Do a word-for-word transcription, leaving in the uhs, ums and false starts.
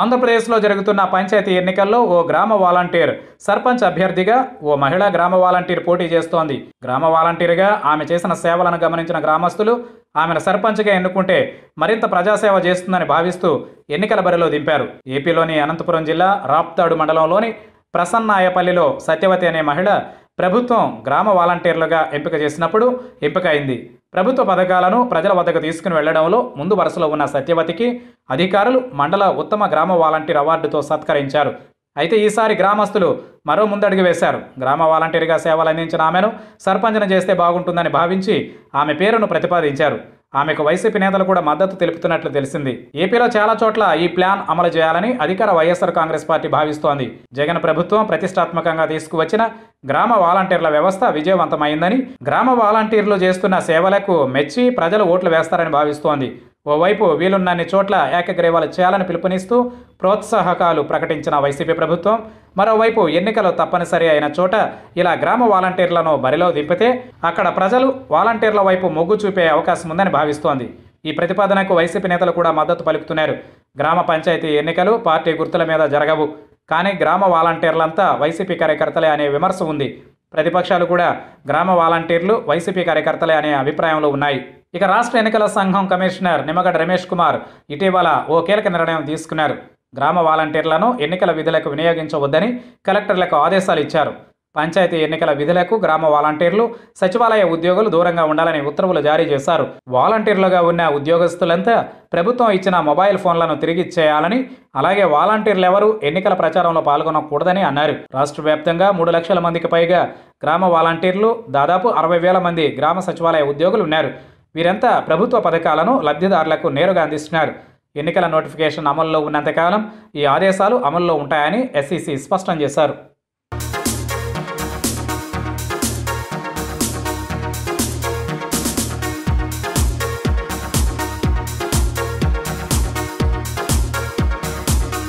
ఆంధ్రప్రదేశ్లో జరుగుతున్న పంచాయతీ ఎన్నికల్లో ఓ గ్రామ వాలంటీర్ సర్పంచ్ అభ్యర్థిగా ఓ మహిళా గ్రామ వాలంటీర్ పోటీ చేస్తోంది. గ్రామ వాలంటీర్గా ఆమె చేసిన సేవలను గమనించిన గ్రామస్తులు ఆమెను సర్పంచ్గా ఎన్నుకుంటే మరింత ప్రజాసేవ చేస్తుందని భావిస్తూ ఎన్నికల బరిలో దింపారు. ఏపీలోని అనంతపురం జిల్లా రాప్తాడు మండలంలోని ప్రసన్నాయపల్లిలో సత్యవతి అనే మహిళ ప్రభుత్వం గ్రామ వాలంటీర్లుగా ఎంపిక చేసినప్పుడు ఎంపిక అయింది. ప్రభుత్వ పథకాలను ప్రజల వద్దకు తీసుకుని వెళ్లడంలో ముందు వరుసలో ఉన్న సత్యవతికి అధికారులు మండల ఉత్తమ గ్రామ వాలంటీర్ అవార్డుతో సత్కరించారు. అయితే ఈసారి గ్రామస్తులు మరో ముందడుగు వేశారు. గ్రామ వాలంటీర్గా సేవలు అందించిన ఆమెను సర్పంచ్ను చేస్తే బాగుంటుందని భావించి ఆమె పేరును ప్రతిపాదించారు. ఆమెకు వైసీపీ నేతలు కూడా మద్దతు తెలుపుతున్నట్లు తెలిసింది. ఏపీలో చాలా చోట్ల ఈ ప్లాన్ అమలు చేయాలని అధికార వైఎస్ఆర్ కాంగ్రెస్ పార్టీ భావిస్తోంది. జగన్ ప్రభుత్వం ప్రతిష్టాత్మకంగా తీసుకువచ్చిన గ్రామ వాలంటీర్ల వ్యవస్థ విజయవంతమైందని, గ్రామ వాలంటీర్లు చేస్తున్న సేవలకు మెచ్చి ప్రజలు ఓట్లు వేస్తారని భావిస్తోంది. ఓవైపు వీలున్నన్ని చోట్ల ఏకగ్రీవాలు చేయాలని పిలుపునిస్తూ ప్రోత్సాహకాలు ప్రకటించిన వైసీపీ ప్రభుత్వం, మరోవైపు ఎన్నికలు తప్పనిసరి అయిన చోట ఇలా గ్రామ వాలంటీర్లను బరిలో దింపితే అక్కడ ప్రజలు వాలంటీర్ల వైపు మొగ్గు చూపే అవకాశం ఉందని భావిస్తోంది. ఈ ప్రతిపాదనకు వైసీపీ నేతలు కూడా మద్దతు పలుకుతున్నారు. గ్రామ పంచాయతీ ఎన్నికలు పార్టీ గుర్తుల మీద జరగవు, కానీ గ్రామ వాలంటీర్లంతా వైసీపీ కార్యకర్తలే అనే విమర్శ ఉంది. ప్రతిపక్షాలు కూడా గ్రామ వాలంటీర్లు వైసీపీ కార్యకర్తలే అనే అభిప్రాయంలో ఉన్నాయి. ఇక రాష్ట్ర ఎన్నికల సంఘం కమిషనర్ నిమ్మగడ్డ రమేష్ కుమార్ ఇటీవల ఓ కీలక నిర్ణయం తీసుకున్నారు. గ్రామ వాలంటీర్లను ఎన్నికల విధులకు వినియోగించవద్దని కలెక్టర్లకు ఆదేశాలు ఇచ్చారు. పంచాయతీ ఎన్నికల విధులకు గ్రామ వాలంటీర్లు, సచివాలయ ఉద్యోగులు దూరంగా ఉండాలని ఉత్తర్వులు జారీ చేశారు. వాలంటీర్లుగా ఉన్న ఉద్యోగస్తులంతా ప్రభుత్వం ఇచ్చిన మొబైల్ ఫోన్లను తిరిగి ఇచ్చేయాలని, అలాగే వాలంటీర్లెవరూ ఎన్నికల ప్రచారంలో పాల్గొనకూడదని అన్నారు. రాష్ట్ర వ్యాప్తంగా మూడు లక్షల మందికి పైగా గ్రామ వాలంటీర్లు, దాదాపు అరవై వేల మంది గ్రామ సచివాలయ ఉద్యోగులు ఉన్నారు. వీరంతా ప్రభుత్వ పథకాలను లబ్ధిదారులకు నేరుగా అందిస్తున్నారు. ఎన్నికల నోటిఫికేషన్ అమల్లో ఉన్నంతకాలం ఈ ఆదేశాలు అమల్లో ఉంటాయని ఎస్ఈసీ స్పష్టం చేశారు.